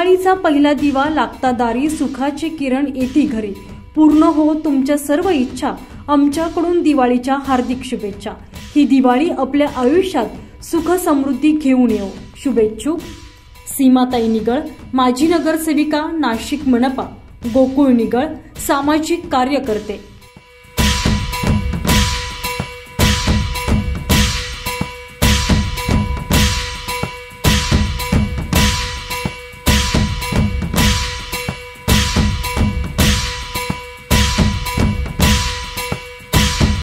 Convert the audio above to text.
दिवाळीचा पहिला दिवा लागता दारी, सुखाचे किरण येती घरी। पूर्ण हो तुमच्या सर्व इच्छा, आमच्याकडून दिवाळीच्या हार्दिक शुभेच्छा। ही दिवाळी आपल्या आयुष्यात सुख समृद्धी घेऊन येऊ। शुभेच्छुक सीमा ताई निगळ, माजी नगरसेविका, नाशिक मनपा। गोकुळ निगळ, सामाजिक कार्यकर्ते।